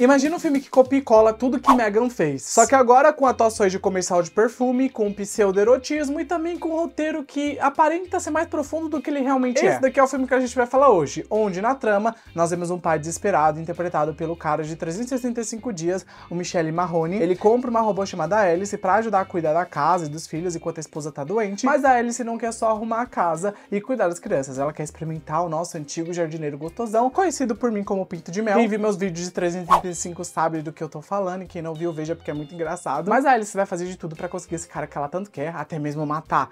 Imagina um filme que copia e cola tudo que Megan fez. Só que agora com atuações de comercial de perfume, com pseudo-erotismo e também com um roteiro que aparenta ser mais profundo do que ele realmente é. Esse daqui é o filme que a gente vai falar hoje, onde na trama nós vemos um pai desesperado interpretado pelo cara de 365 dias, o Michele Morrone. Ele compra uma robô chamada Alice pra ajudar a cuidar da casa e dos filhos enquanto a esposa tá doente, mas a Alice não quer só arrumar a casa e cuidar das crianças, ela quer experimentar o nosso antigo jardineiro gostosão, conhecido por mim como Pinto de Mel. Quem viu meus vídeos de 335 sabe do que eu tô falando, e quem não viu, veja porque é muito engraçado. Mas a Alice vai fazer de tudo pra conseguir esse cara que ela tanto quer, até mesmo matar.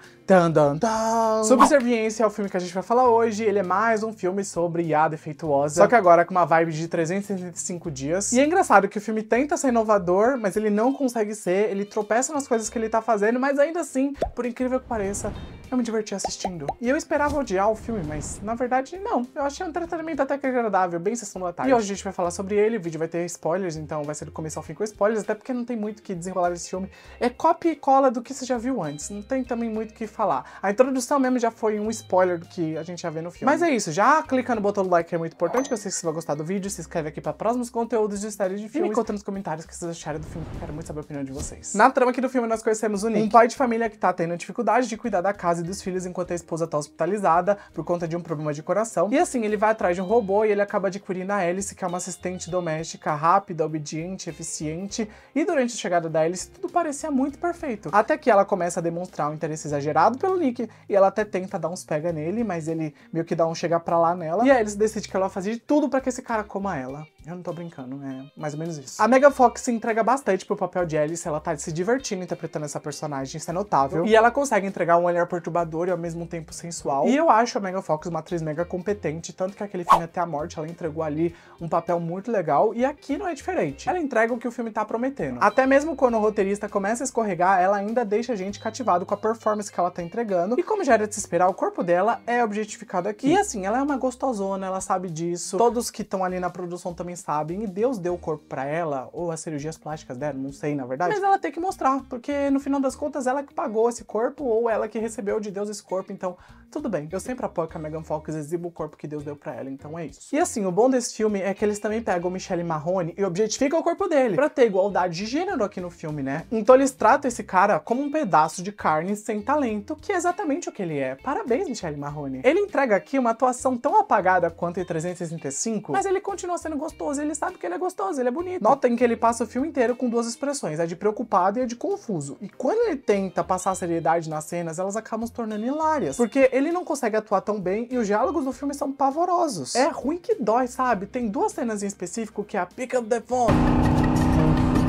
Subserviência é o filme que a gente vai falar hoje, ele é mais um filme sobre IA defeituosa, só que agora com uma vibe de 365 dias. E é engraçado que o filme tenta ser inovador, mas ele não consegue ser, ele tropeça nas coisas que ele tá fazendo, mas ainda assim, por incrível que pareça, eu me diverti assistindo. E eu esperava odiar o filme, mas na verdade não. Eu achei um tratamento até que agradável, bem sessão da tarde. E hoje a gente vai falar sobre ele, o vídeo vai ter spoilers, então vai ser do começo ao fim com spoilers, até porque não tem muito o que desenrolar desse filme. É copia e cola do que você já viu antes, não tem também muito o que falar. A introdução mesmo já foi um spoiler do que a gente já vê no filme. Mas é isso, já clica no botão do like que é muito importante, que eu sei que você vai gostar do vídeo, se inscreve aqui para próximos conteúdos de série de filmes. E me conta nos comentários o que vocês acharam do filme, eu quero muito saber a opinião de vocês. Na trama aqui do filme nós conhecemos o Nick, um pai de família que tá tendo dificuldade de cuidar da casa e dos filhos enquanto a esposa tá hospitalizada por conta de um problema de coração. E assim, ele vai atrás de um robô e ele acaba adquirindo a Alice, que é uma assistente doméstica rápida, obediente, eficiente. E durante a chegada da Alice, tudo parecia muito perfeito. Até que ela começa a demonstrar um interesse exagerado pelo Nick, e ela até tenta dar uns pega nele, mas ele meio que dá um chega pra lá nela. E a Alice decide que ela vai fazer de tudo pra que esse cara coma ela. Eu não tô brincando, é mais ou menos isso. A Megan Fox se entrega bastante pro papel de Alice, ela tá se divertindo interpretando essa personagem, isso é notável. E ela consegue entregar um olhar perturbador e ao mesmo tempo sensual. E eu acho a Megan Fox uma atriz mega competente, tanto que aquele filme Até a Morte, ela entregou ali um papel muito legal, e aqui não é diferente. Ela entrega o que o filme tá prometendo. Até mesmo quando o roteirista começa a escorregar, ela ainda deixa a gente cativado com a performance que ela tá entregando, e como já era de se esperar, o corpo dela é objetificado aqui. E assim, ela é uma gostosona, ela sabe disso, todos que estão ali na produção também sabem, e Deus deu o corpo pra ela, ou as cirurgias plásticas dela, não sei na verdade, mas ela tem que mostrar, porque no final das contas ela que pagou esse corpo, ou ela que recebeu de Deus esse corpo, então tudo bem. Eu sempre apoio que a Megan Fox exiba o corpo que Deus deu pra ela, então é isso. E assim, o bom desse filme é que eles também pegam o Michele Morrone e objetificam o corpo dele, pra ter igualdade de gênero aqui no filme, né? Então eles tratam esse cara como um pedaço de carne sem talento, que é exatamente o que ele é. Parabéns, Michele Morrone. Ele entrega aqui uma atuação tão apagada quanto em 365, mas ele continua sendo gostoso, ele sabe que ele é gostoso, ele é bonito. Notem que ele passa o filme inteiro com duas expressões, a de preocupado e a de confuso. E quando ele tenta passar seriedade nas cenas, elas acabam se tornando hilárias, porque ele não consegue atuar tão bem e os diálogos do filme são pavorosos. É ruim que dói, sabe? Tem duas cenas em específico que é a Pick up the phone.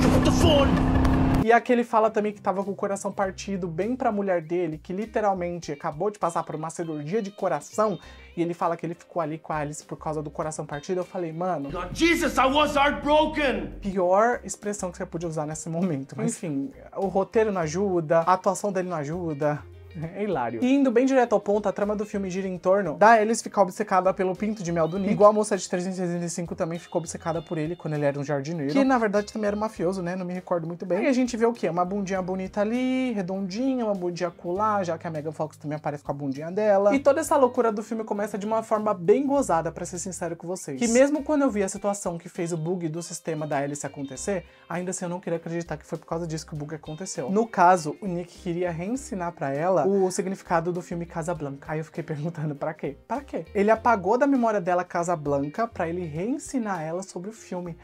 Pick up the phone. E aqui ele fala também que tava com o coração partido bem pra mulher dele, que literalmente acabou de passar por uma cirurgia de coração, e ele fala que ele ficou ali com a Alice por causa do coração partido. Eu falei, mano... Lord Jesus, I was heartbroken! Pior expressão que você podia usar nesse momento. Mas, enfim, o roteiro não ajuda, a atuação dele não ajuda... É hilário. E indo bem direto ao ponto, a trama do filme gira em torno da Alice ficar obcecada pelo pinto de mel do Nick, igual a moça de 365 também ficou obcecada por ele quando ele era um jardineiro, que na verdade também era um mafioso, né? Não me recordo muito bem. E a gente vê o quê? Uma bundinha bonita ali, redondinha, uma bundinha colar, já que a Megan Fox também aparece com a bundinha dela. E toda essa loucura do filme começa de uma forma bem gozada, pra ser sincero com vocês. Que mesmo quando eu vi a situação que fez o bug do sistema da Alice acontecer, ainda assim eu não queria acreditar que foi por causa disso que o bug aconteceu. No caso, o Nick queria reensinar pra ela o significado do filme Casablanca. Aí eu fiquei perguntando, pra quê? Pra quê? Ele apagou da memória dela Casablanca pra ele reensinar ela sobre o filme.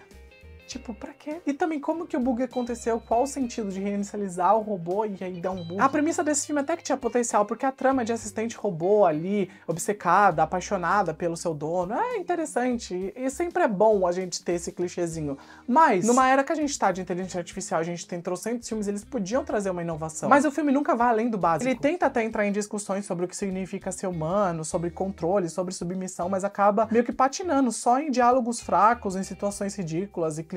Tipo, pra quê? E também, como que o bug aconteceu? Qual o sentido de reinicializar o robô e aí dar um bug? A premissa desse filme até que tinha potencial, porque a trama de assistente robô ali, obcecada, apaixonada pelo seu dono, é interessante. E sempre é bom a gente ter esse clichêzinho. Mas, numa era que a gente tá de inteligência artificial, a gente tem trocentos filmes, eles podiam trazer uma inovação. Mas o filme nunca vai além do básico. Ele tenta até entrar em discussões sobre o que significa ser humano, sobre controle, sobre submissão, mas acaba meio que patinando só em diálogos fracos, em situações ridículas e clichês.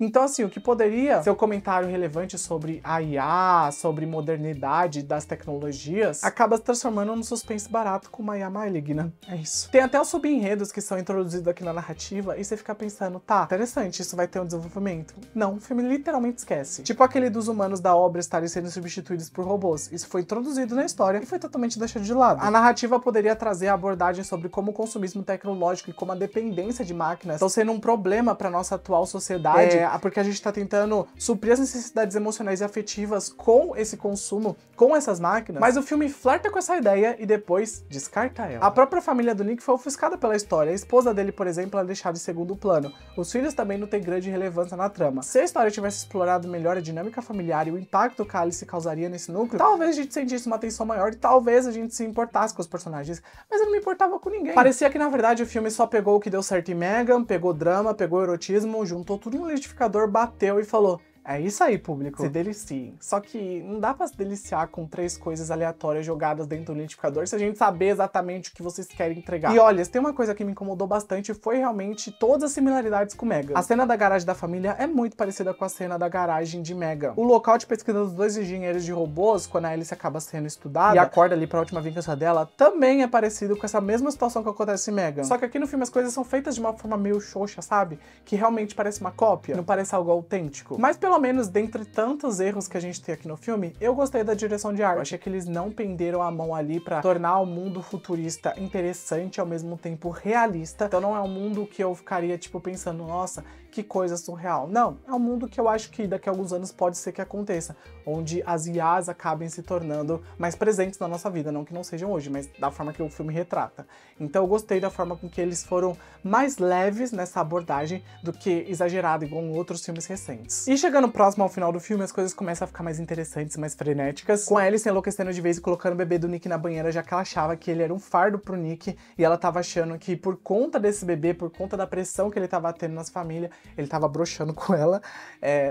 Então, assim, o que poderia ser um comentário relevante sobre a IA, sobre modernidade das tecnologias, acaba se transformando num suspense barato com uma IA maligna. É isso. Tem até os subenredos que são introduzidos aqui na narrativa e você fica pensando, tá, interessante, isso vai ter um desenvolvimento. Não, o filme literalmente esquece. Tipo aquele dos humanos da obra estarem sendo substituídos por robôs. Isso foi introduzido na história e foi totalmente deixado de lado. A narrativa poderia trazer a abordagem sobre como o consumismo tecnológico e como a dependência de máquinas estão sendo um problema para nossa atual sociedade sociedade, porque a gente tá tentando suprir as necessidades emocionais e afetivas com esse consumo, com essas máquinas, mas o filme flerta com essa ideia e depois descarta ela. A própria família do Nick foi ofuscada pela história, a esposa dele, por exemplo, é deixada em segundo plano, os filhos também não têm grande relevância na trama. Se a história tivesse explorado melhor a dinâmica familiar e o impacto que a Alice causaria nesse núcleo, talvez a gente sentisse uma tensão maior e talvez a gente se importasse com os personagens, mas eu não me importava com ninguém. Parecia que, na verdade, o filme só pegou o que deu certo em Megan, pegou drama, pegou erotismo, juntou tudo em um liquidificador, bateu e falou: é isso aí, público. Se deliciem. Só que não dá pra se deliciar com 3 coisas aleatórias jogadas dentro do liquidificador se a gente saber exatamente o que vocês querem entregar. E olha, se tem uma coisa que me incomodou bastante foi realmente todas as similaridades com Megan. A cena da garagem da família é muito parecida com a cena da garagem de Megan. O local de pesquisa dos 2 engenheiros de robôs, quando a Alice acaba sendo estudada e acorda ali pra última vingança dela, também é parecido com essa mesma situação que acontece em Megan. Só que aqui no filme as coisas são feitas de uma forma meio xoxa, sabe? Que realmente parece uma cópia, não parece algo autêntico. Mas pelo menos dentre tantos erros que a gente tem aqui no filme, eu gostei da direção de arte. Eu achei que eles não penderam a mão ali pra tornar o mundo futurista interessante e ao mesmo tempo realista. Então não é um mundo que eu ficaria tipo pensando, nossa, que coisa surreal. Não, é um mundo que eu acho que daqui a alguns anos pode ser que aconteça, onde as IAs acabem se tornando mais presentes na nossa vida, não que não sejam hoje, mas da forma que o filme retrata. Então eu gostei da forma com que eles foram mais leves nessa abordagem do que exagerado, igual em outros filmes recentes. E chegando próximo ao final do filme, as coisas começam a ficar mais interessantes, mais frenéticas, com a Alice enlouquecendo de vez e colocando o bebê do Nick na banheira, já que ela achava que ele era um fardo pro Nick, e ela tava achando que por conta desse bebê, por conta da pressão que ele tava tendo nas famílias, ele tava broxando com ela.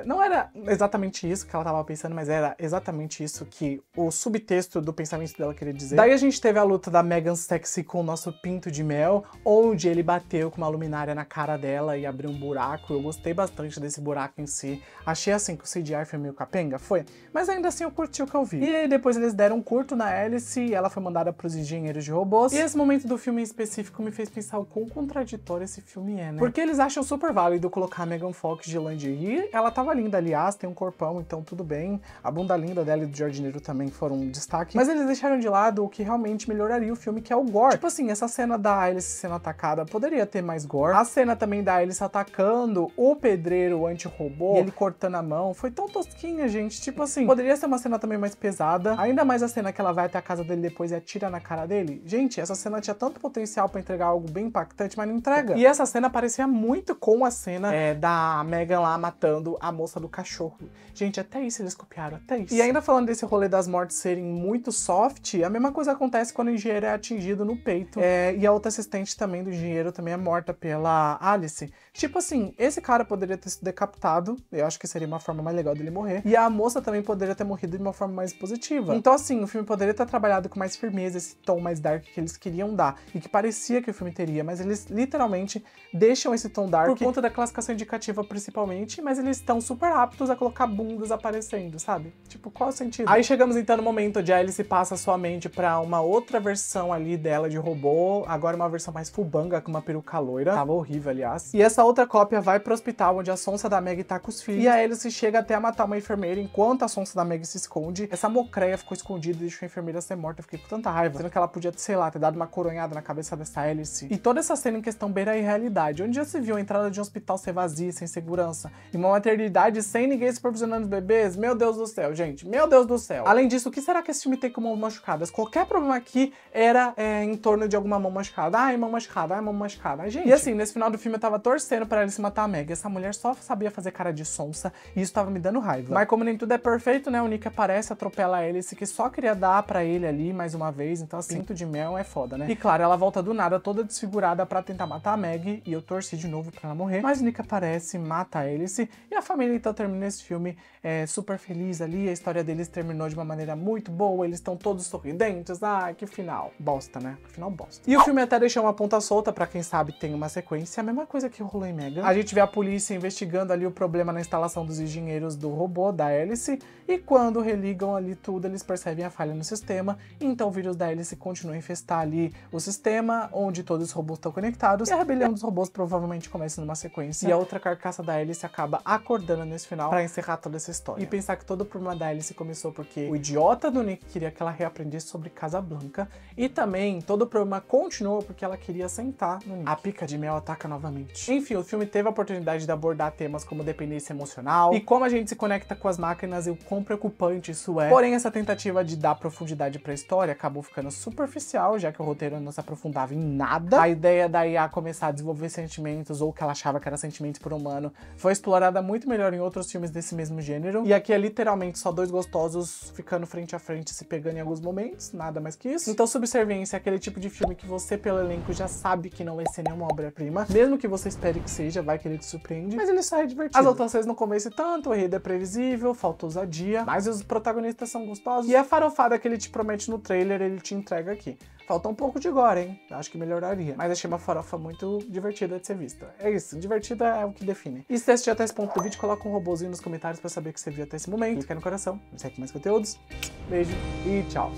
Não era exatamente isso que ela tava pensando, mas era exatamente isso que o subtexto do pensamento dela queria dizer. Daí a gente teve a luta da Megan Sexy com o nosso pinto de mel, onde ele bateu com uma luminária na cara dela e abriu um buraco. Eu gostei bastante desse buraco em si. Achei assim que o CGI foi meio capenga, foi, mas ainda assim eu curti o que eu vi. E aí depois eles deram um curto na Alice e ela foi mandada pros engenheiros de robôs. E esse momento do filme em específico me fez pensar o quão contraditório esse filme é, né? Porque eles acham super válido colocar a Megan Fox de lingerie, ela tava linda, aliás, tem um corpão, então tudo bem. A bunda linda dela e do jardineiro também foram um destaque. Mas eles deixaram de lado o que realmente melhoraria o filme, que é o gore. Tipo assim, essa cena da Alice sendo atacada poderia ter mais gore. A cena também da Alice atacando o pedreiro anti-robô, ele cortando a mão, foi tão tosquinha, gente. Tipo assim, poderia ser uma cena também mais pesada. Ainda mais a cena que ela vai até a casa dele depois e atira na cara dele. Gente, essa cena tinha tanto potencial pra entregar algo bem impactante, mas não entrega. E essa cena parecia muito com a cena da Megan lá matando a moça do cachorro. Gente, até isso eles copiaram, até isso. E ainda falando desse rolê das mortes serem muito soft, a mesma coisa acontece quando o engenheiro é atingido no peito. E a outra assistente também do engenheiro também é morta pela Alice. Tipo assim, esse cara poderia ter sido decapitado, eu acho que seria uma forma mais legal dele morrer. E a moça também poderia ter morrido de uma forma mais positiva. Então assim, o filme poderia ter trabalhado com mais firmeza esse tom mais dark que eles queriam dar e que parecia que o filme teria, mas eles literalmente deixam esse tom dark por conta da classificação indicativa principalmente, mas eles estão super aptos a colocar bundas aparecendo, sabe? Tipo, qual o sentido? Aí chegamos então no momento onde a Alice passa sua mente pra uma outra versão ali dela de robô, agora uma versão mais fubanga com uma peruca loira, tava horrível aliás. E essa outra cópia vai pro hospital onde a sonsa da Meg tá com os filhos. E a Alice chega até a matar uma enfermeira enquanto a sonsa da Meg se esconde. Essa mocreia ficou escondida e deixou a enfermeira ser morta. Eu fiquei com tanta raiva, sendo que ela podia, sei lá, ter dado uma coronhada na cabeça dessa Alice. E toda essa cena em questão beira a irrealidade. Onde já se viu a entrada de um hospital ser vazia, sem segurança, e uma maternidade sem ninguém supervisionando os bebês? Meu Deus do céu, gente. Meu Deus do céu. Além disso, o que será que esse filme tem com mãos machucadas? Qualquer problema aqui era em torno de alguma mão machucada. Ai, mão machucada. Ai, mão machucada. Ai, gente. E assim, nesse final do filme eu tava torcendo pra Alice matar a Meg. Essa mulher só sabia fazer cara de som. E isso tava me dando raiva. Mas como nem tudo é perfeito, né? O Nick aparece, atropela a Alice, que só queria dar pra ele ali mais uma vez. Então, assim, pinto de mel é foda, né? E claro, ela volta do nada, toda desfigurada pra tentar matar a Meg. E eu torci de novo pra ela morrer. Mas o Nick aparece, mata a Alice. E a família então termina esse filme super feliz ali. A história deles terminou de uma maneira muito boa. Eles estão todos sorridentes. Ah, que final. Bosta, né? Que final bosta. E o filme até deixou uma ponta solta pra quem sabe tem uma sequência. A mesma coisa que rolou em Megan. A gente vê a polícia investigando ali o problema na instalação dos engenheiros do robô, da Alice, e quando religam ali tudo, eles percebem a falha no sistema, então o vírus da Alice continua a infestar ali o sistema, onde todos os robôs estão conectados, e a rebelião dos robôs provavelmente começa numa sequência. E a outra carcaça da Alice acaba acordando nesse final pra encerrar toda essa história. E pensar que todo o problema da Alice começou porque o idiota do Nick queria que ela reaprendesse sobre Casablanca. E também todo o problema continuou porque ela queria sentar no Nick. A pica de mel ataca novamente. Enfim, o filme teve a oportunidade de abordar temas como dependência emocional e como a gente se conecta com as máquinas e o quão preocupante isso é. Porém, essa tentativa de dar profundidade pra história acabou ficando superficial, já que o roteiro não se aprofundava em nada. A ideia da IA começar a desenvolver sentimentos, ou que ela achava que era sentimentos por humano, foi explorada muito melhor em outros filmes desse mesmo gênero. E aqui é literalmente só dois gostosos ficando frente a frente, se pegando em alguns momentos, nada mais que isso. Então Subserviência é aquele tipo de filme que você, pelo elenco, já sabe que não vai ser nenhuma obra-prima, mesmo que você espere que seja, vai que ele te surpreende, mas ele sai divertido. As atuações não convencem tanto, o enredo é previsível, falta ousadia, mas os protagonistas são gostosos, e a farofada que ele te promete no trailer, ele te entrega aqui. Falta um pouco de gore, hein? Acho que melhoraria. Mas achei uma farofa muito divertida de ser vista. É isso, divertida é o que define. E se você assistiu até esse ponto do vídeo, coloca um robozinho nos comentários pra saber que você viu até esse momento. Clica no coração, me segue mais conteúdos. Beijo e tchau.